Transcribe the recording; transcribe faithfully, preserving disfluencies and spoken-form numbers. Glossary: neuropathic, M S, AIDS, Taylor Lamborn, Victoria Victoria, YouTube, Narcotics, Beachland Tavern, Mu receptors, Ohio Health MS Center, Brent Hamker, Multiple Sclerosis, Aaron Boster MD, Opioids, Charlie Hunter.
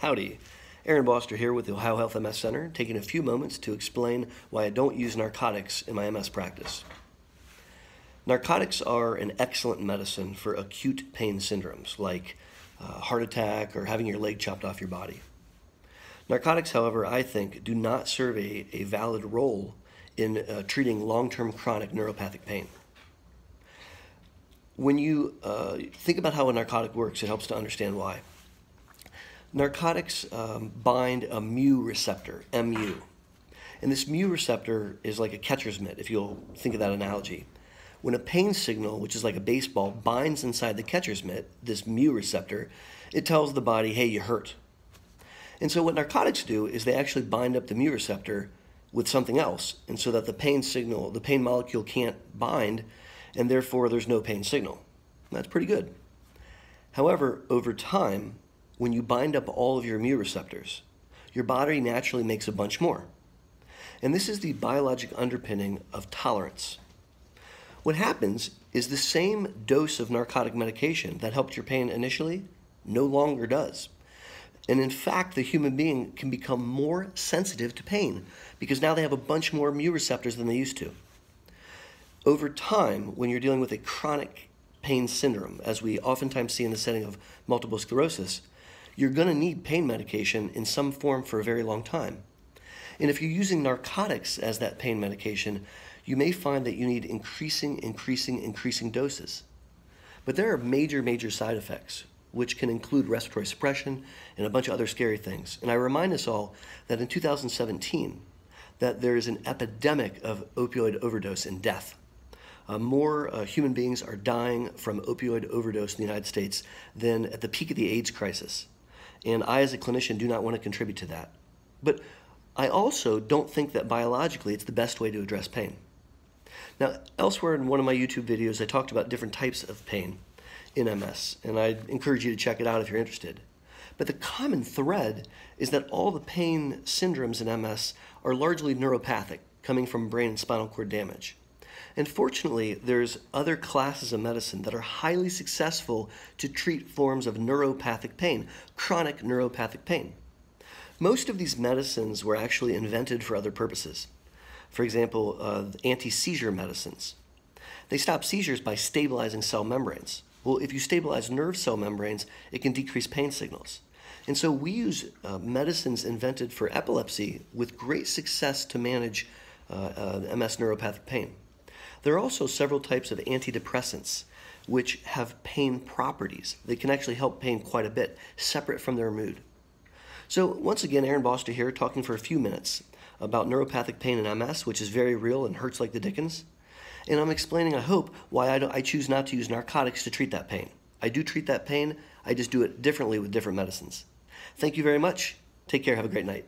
Howdy, Aaron Boster here with the Ohio Health M S Center, taking a few moments to explain why I don't use narcotics in my M S practice. Narcotics are an excellent medicine for acute pain syndromes like uh, heart attack or having your leg chopped off your body. Narcotics, however, I think do not serve a, a valid role in uh, treating long-term chronic neuropathic pain. When you uh, think about how a narcotic works, it helps to understand why. Narcotics um, bind a mu receptor, M U. And this mu receptor is like a catcher's mitt, if you'll think of that analogy. When a pain signal, which is like a baseball, binds inside the catcher's mitt, this mu receptor, it tells the body, hey, you hurt. And so what narcotics do is they actually bind up the mu receptor with something else, and so that the pain signal, the pain molecule can't bind, and therefore there's no pain signal. That's pretty good. However, over time, when you bind up all of your mu receptors, your body naturally makes a bunch more. And this is the biologic underpinning of tolerance. What happens is the same dose of narcotic medication that helped your pain initially no longer does. And in fact, the human being can become more sensitive to pain because now they have a bunch more mu receptors than they used to. Over time, when you're dealing with a chronic pain syndrome, as we oftentimes see in the setting of multiple sclerosis, you're going to need pain medication in some form for a very long time. And if you're using narcotics as that pain medication, you may find that you need increasing, increasing, increasing doses. But there are major, major side effects, which can include respiratory suppression and a bunch of other scary things. And I remind us all that in two thousand seventeen, that there is an epidemic of opioid overdose and death. Uh, more uh, human beings are dying from opioid overdose in the United States than at the peak of the AIDS crisis. And I, as a clinician, do not want to contribute to that. But I also don't think that biologically it's the best way to address pain. Now, elsewhere in one of my YouTube videos, I talked about different types of pain in M S, and I encourage you to check it out if you're interested. But the common thread is that all the pain syndromes in M S are largely neuropathic, coming from brain and spinal cord damage. And fortunately, there's other classes of medicine that are highly successful to treat forms of neuropathic pain, chronic neuropathic pain. Most of these medicines were actually invented for other purposes. For example, uh, anti-seizure medicines. They stop seizures by stabilizing cell membranes. Well, if you stabilize nerve cell membranes, it can decrease pain signals. And so we use uh, medicines invented for epilepsy with great success to manage uh, uh, M S neuropathic pain. There are also several types of antidepressants which have pain properties. They can actually help pain quite a bit, separate from their mood. So once again, Aaron Boster here, talking for a few minutes about neuropathic pain in M S, which is very real and hurts like the dickens. And I'm explaining, I hope, why I, don't, I choose not to use narcotics to treat that pain. I do treat that pain, I just do it differently with different medicines. Thank you very much. Take care. Have a great night.